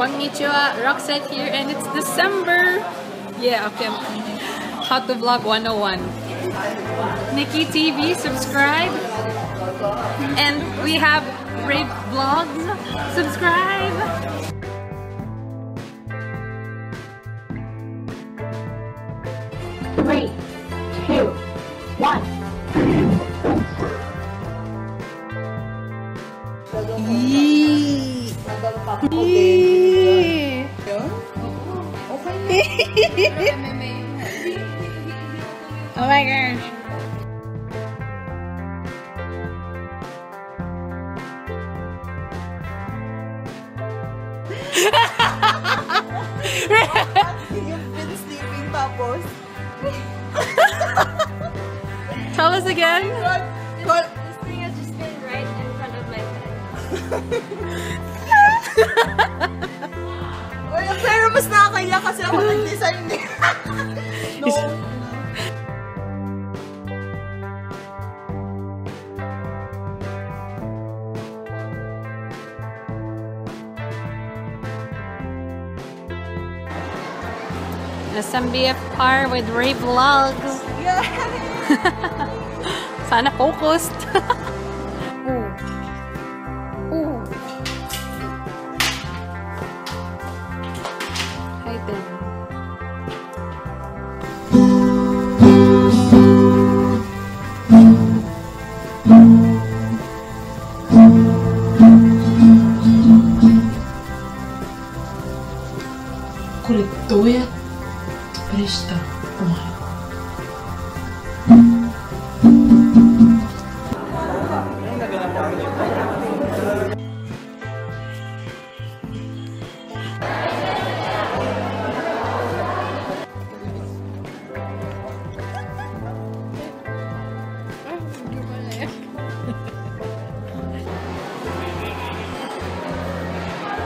Konnichiwa, Roxette here, and it's December! Yeah, okay. How to Vlog 101. Nikki TV, subscribe. And we have Raven Vlogs, subscribe! Oh my gosh. You've been sleeping, Papos. Tell us again. This thing has just been right in front of my head. Well, pero mas nakakaya kasi ako nag-design din. No. Some BFR with Ray Vlogs. Yeah. Sana focused. Ooh. Ooh. Hi there. Correcto. Presta tomar.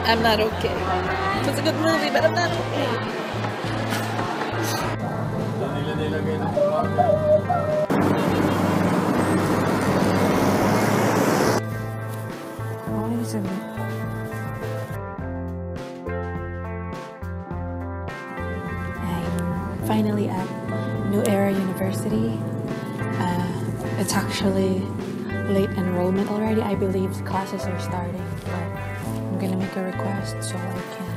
I'm not okay. It's a good movie, but I'm not okay. I'm finally at New Era University. It's actually late enrollment already. I believe classes are starting, but I'm gonna make a request so I can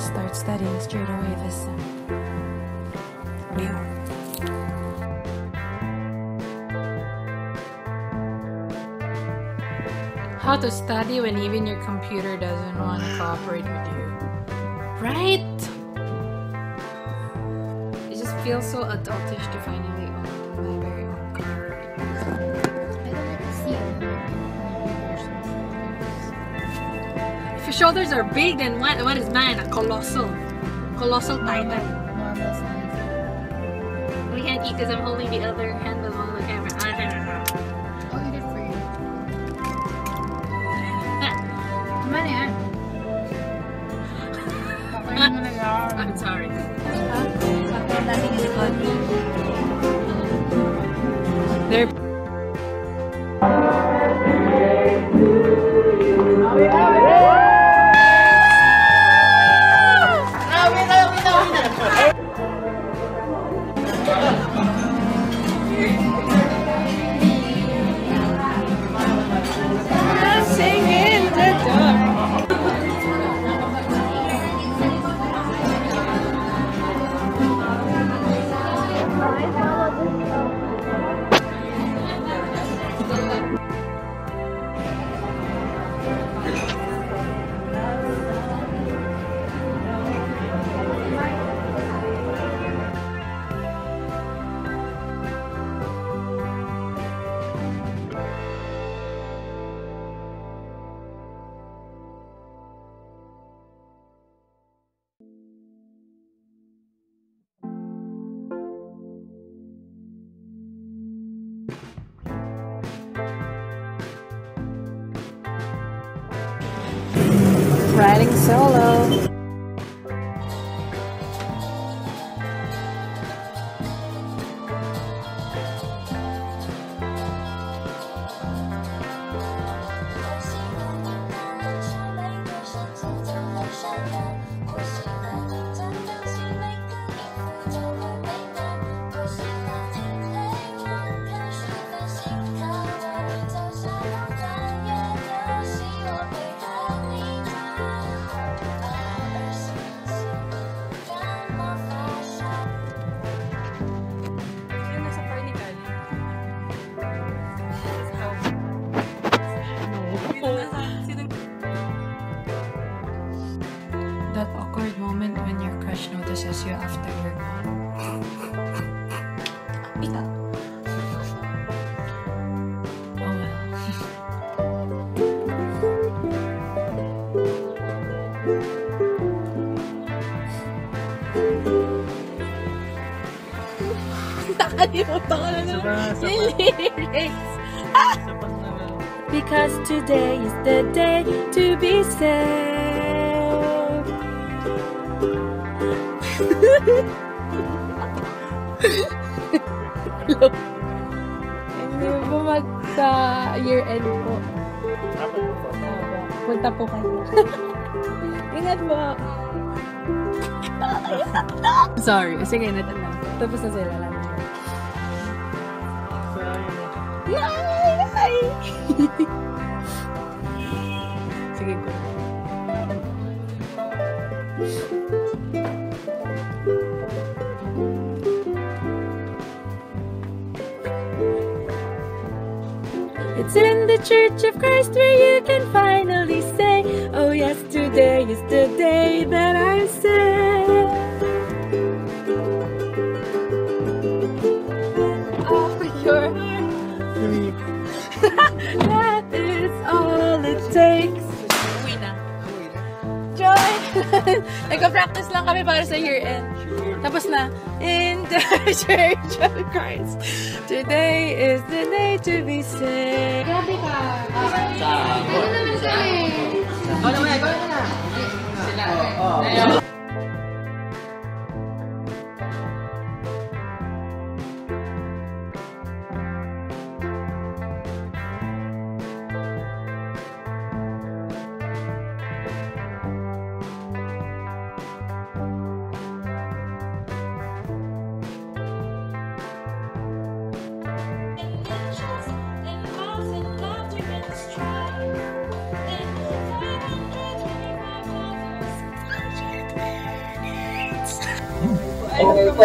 start studying straight away this summer. Yeah. How to study when even your computer doesn't want to cooperate with you. Right? It just feels so adultish to finally own my very own computer. I don't like to see it. If your shoulders are big, then what is mine? A colossal. Colossal titan. We can't eat because I'm holding the other hand of the camera. I'm sorry. They're riding solo. That awkward moment when your crush notices you after you're gone. Pick up. Because today is the day to be saved. Hindi po mag-year-end po. Punta po kayo. Ingat po. Sorry. Sige, natandang. Tapos na sila lang. Yay! Sige ko. It's in the Church of Christ where you can finally say, oh yes, today is the day that I'm saved. That is all it takes. Uwi na. Joy! Nagka-practice lang kami para sa year-end. Tapos na. In the Church of Christ, today is the day to be saved. Grabe ka! Ano naman siya eh? Ano naman? Ano na? Sila eh.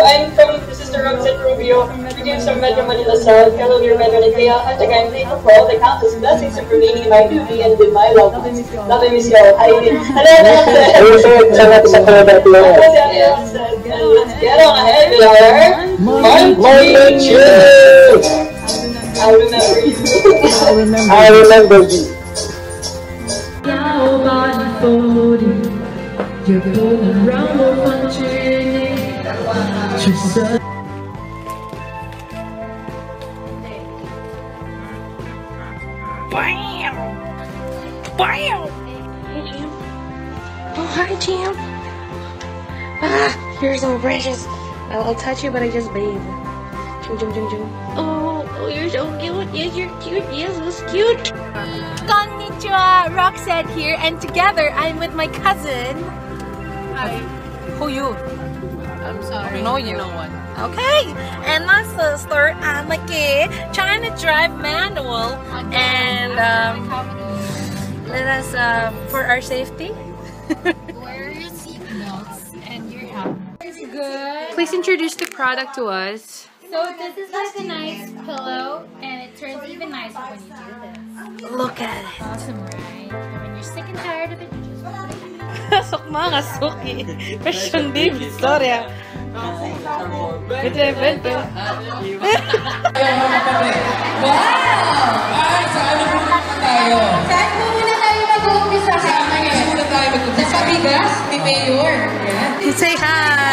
I'm from Sister Roxette Rubio, produced from Medra Manila Sound, fellow dear Medra Manila, and I'm thankful for all the countless blessings of remaining in my duty and with my love. Love and miss you all. Hi, Raven. Hello, Roxette. Hello, Roxette. Let's get on ahead with our monthly church. I'll remember you. I'll remember you. Now, God, you're going around the country. She said BAM! BAM! Hey Jam. Oh hi Jam! Ah! You're so precious! I'll touch you but I just bathe. Jum jum jum jum. Oh! Oh you're so cute! Yes you're cute! Yes it's cute! Konnichiwa! Roxette here and together I'm with my cousin. Hi. Who you? I'm sorry. No, you know what? Okay. And my sister, I'm a kid trying to drive manual. And let us for our safety. Wear your seatbelts and your helmet. It's good. Please introduce the product to us. So this is like a nice pillow, and it turns even nicer when you do this. Look at it. Awesome, right? And when you're sick and tired of it, you just put it. Sok mga suki. Fashion baby. Sorry ah. Ito yung evento. Wow! Ay, saan na muna pa tayo? Saan mo muna tayo mag-uumpisa? Saan muna tayo mag-uumpisa? Sa Bigas, ni Mayor. Say hi!